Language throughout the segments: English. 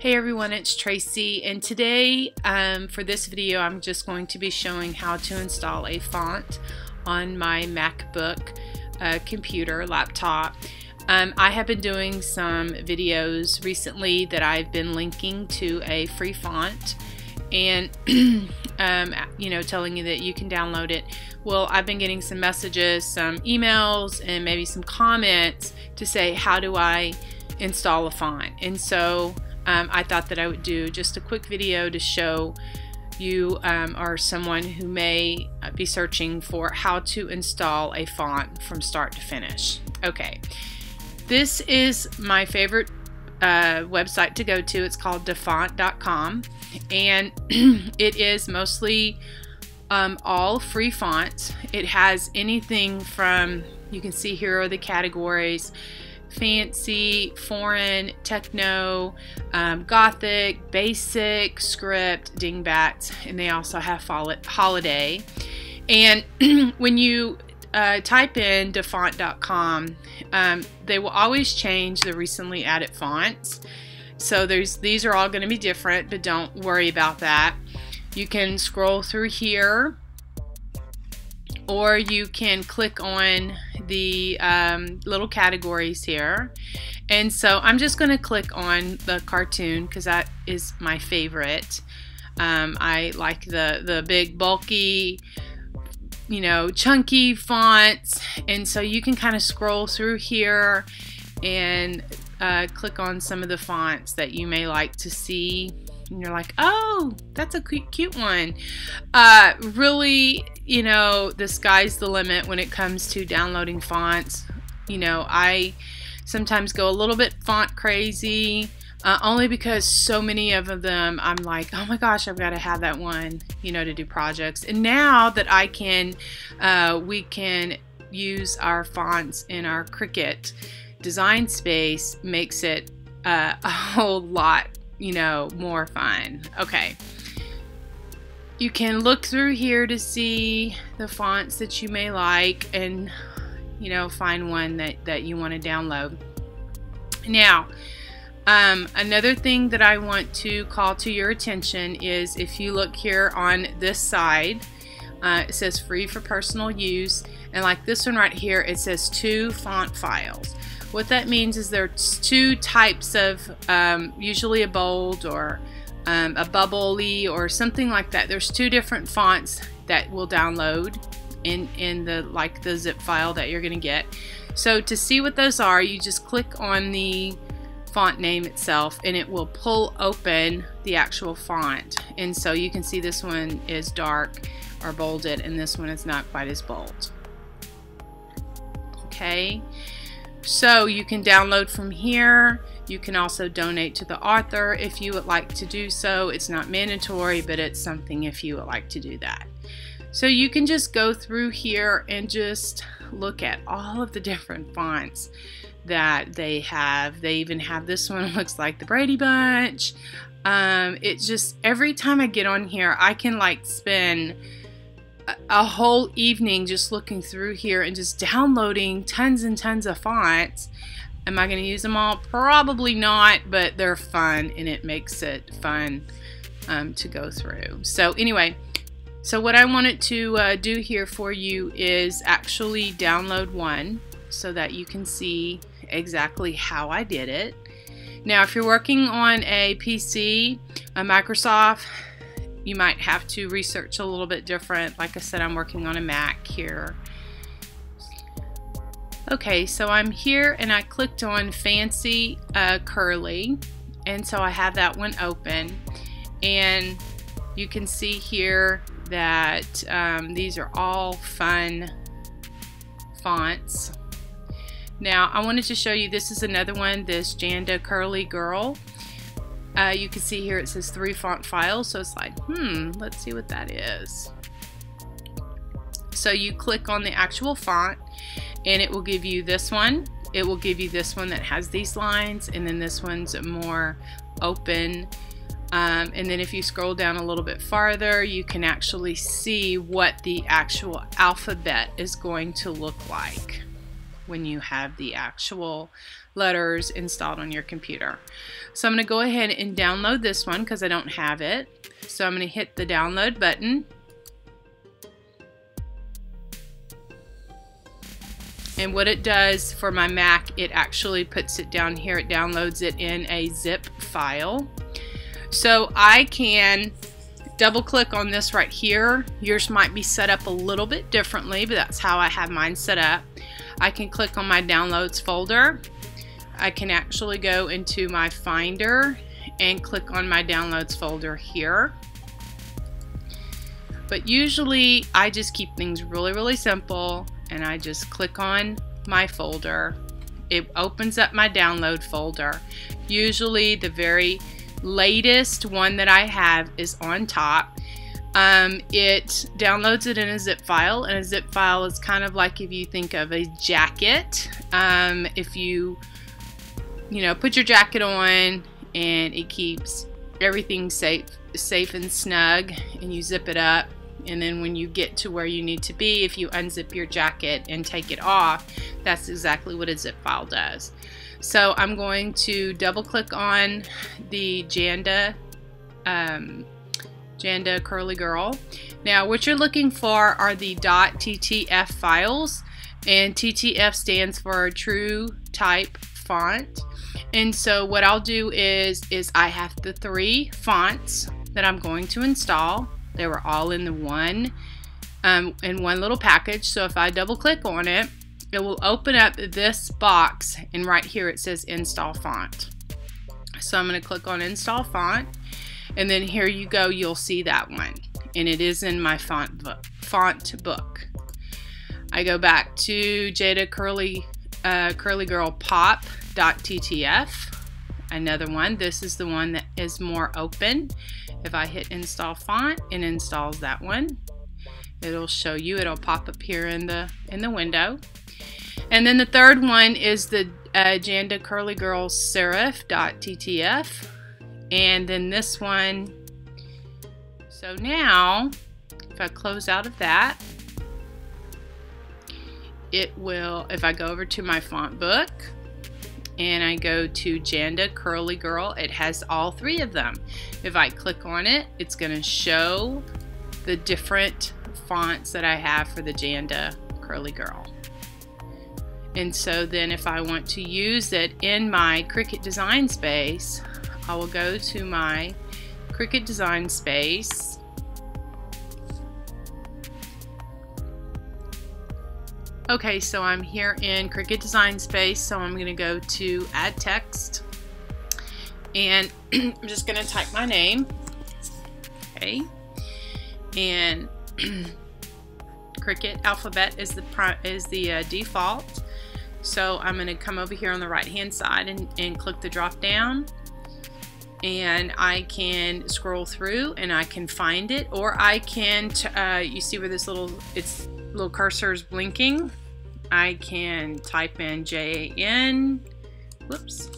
Hey everyone, it's Tracy, and today for this video I'm just going to be showing how to install a font on my MacBook computer laptop. I have been doing some videos recently that I've been linking to a free font and you know, telling you that you can download it. Well, I've been getting some messages, some emails, and maybe some comments to say, how do I install a font? And so I thought that I would do just a quick video to show you or someone who may be searching for how to install a font from start to finish. Okay, this is my favorite website to go to. It's called dafont.com, and it is mostly all free fonts. It has anything from, you can see here are the categories: fancy, foreign, techno, gothic, basic, script, dingbats, and they also have holiday. And when you type in dafont.com, they will always change the recently added fonts. So these are all going to be different, but don't worry about that. You can scroll through here, or you can click on the little categories here. And so I'm just going to click on the cartoon because that is my favorite. I like the big bulky, you know, chunky fonts. And so you can kind of scroll through here and click on some of the fonts that you may like to see. And you're like, oh, that's a cute one. Really, you know, the sky's the limit when it comes to downloading fonts. You know, I sometimes go a little bit font crazy, only because so many of them I'm like, oh my gosh, I've got to have that one, you know, to do projects. And now that I can, we can use our fonts in our Cricut Design Space, makes it a whole lot, you know, more fun. Okay, you can look through here to see the fonts that you may like, and you know, find one that you want to download. Now, another thing that I want to call to your attention is, if you look here on this side, it says free for personal use, and like this one right here, it says 2 font files. What that means is there's 2 types of, usually a bold or a bubbly or something like that. There's 2 different fonts that will download in the, like, the zip file that you're going to get. So to see what those are, you just click on the font name itself, and it will pull open the actual font. And so you can see this one is dark or bolded, and this one is not quite as bold. Okay. So you can download from here. You can also donate to the author if you would like to do so. It's not mandatory, but it's something if you would like to do that. So you can just go through here and just look at all of the different fonts that they have. They even have this one, looks like the Brady Bunch. It's just, every time I get on here, I can like spend a whole evening just looking through here and just downloading tons and tons of fonts. Am I going to use them all? Probably not, but they're fun, and it makes it fun to go through. So anyway, so what I wanted to do here for you is actually download one so that you can see exactly how I did it. Now, if you're working on a PC, a Microsoft, you might have to research a little bit different. Like I said, I'm working on a Mac here. Okay, so I'm here and I clicked on fancy curly, and so I have that one open, and you can see here that these are all fun fonts. Now, I wanted to show you, this is another one, this Janda Curly Girl. You can see here it says 3 font files, so it's like, let's see what that is. So you click on the actual font, and it will give you this one. It will give you this one that has these lines, and then this one's more open. And then if you scroll down a little bit farther, you can actually see what the actual alphabet is going to look like. when you have the actual letters installed on your computer. So I'm going to go ahead and download this one because I don't have it. So I'm going to hit the download button. And what it does for my Mac, it actually puts it down here. It downloads it in a zip file. So I can double click on this right here. Yours might be set up a little bit differently, but that's how I have mine set up. I can click on my downloads folder. I can actually go into my Finder and click on my downloads folder here. But usually I just keep things really, really simple. And I just click on my folder. It opens up my download folder. Usually the very latest one that I have is on top. It downloads it in a zip file, and a zip file is kind of like if you think of a jacket. If you put your jacket on, and it keeps everything safe and snug, and you zip it up. And then when you get to where you need to be, if you unzip your jacket and take it off, that's exactly what a zip file does. So I'm going to double click on the Janda Curly Girl. Now what you're looking for are the .ttf files, and TTF stands for True Type Font. And so what I'll do is I have the three fonts that I'm going to install. They were all in the one little package. So if I double click on it, it will open up this box, and right here it says install font. So I'm going to click on install font, and then here you go, you'll see that one, and it is in my font book. I go back to Janda Curly Girl pop.ttf. Another one. This is the one that is more open. If I hit install font, it installs that one. It'll show you, it'll pop up here in the window. And then the third one is the Janda Curly Girl serif.ttf. And then this one. So now, if I close out of that, it will, if I go over to my font book, and I go to Janda Curly Girl, it has all three of them. If I click on it, it's going to show the different fonts that I have for the Janda Curly Girl. And so then if I want to use it in my Cricut Design Space, I will go to my Cricut Design Space. Okay, so I'm here in Cricut Design Space, so I'm going to go to Add Text, and I'm just going to type my name, okay, and Cricut alphabet is the default, so I'm going to come over here on the right-hand side and click the drop-down, and I can scroll through, and I can find it, or I can, you see where this little cursor is blinking, I can type in J-A-N, whoops,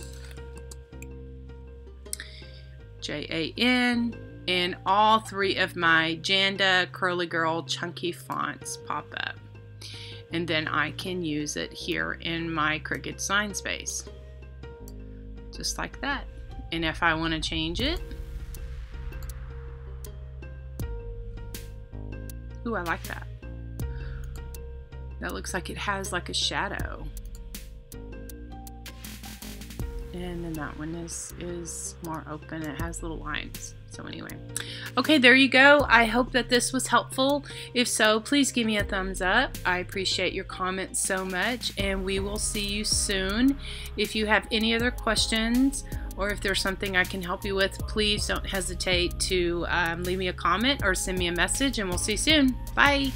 J-A-N, and all three of my Janda Curly Girl chunky fonts pop up. And then I can use it here in my Cricut Design Space, just like that. And if I want to change it, ooh, I like that. That looks like it has like a shadow. And then that one is more open. It has little lines. So anyway. Okay, there you go. I hope that this was helpful. If so, please give me a thumbs up. I appreciate your comments so much, and we will see you soon. If you have any other questions, or if there's something I can help you with, please don't hesitate to leave me a comment or send me a message, and we'll see you soon. Bye.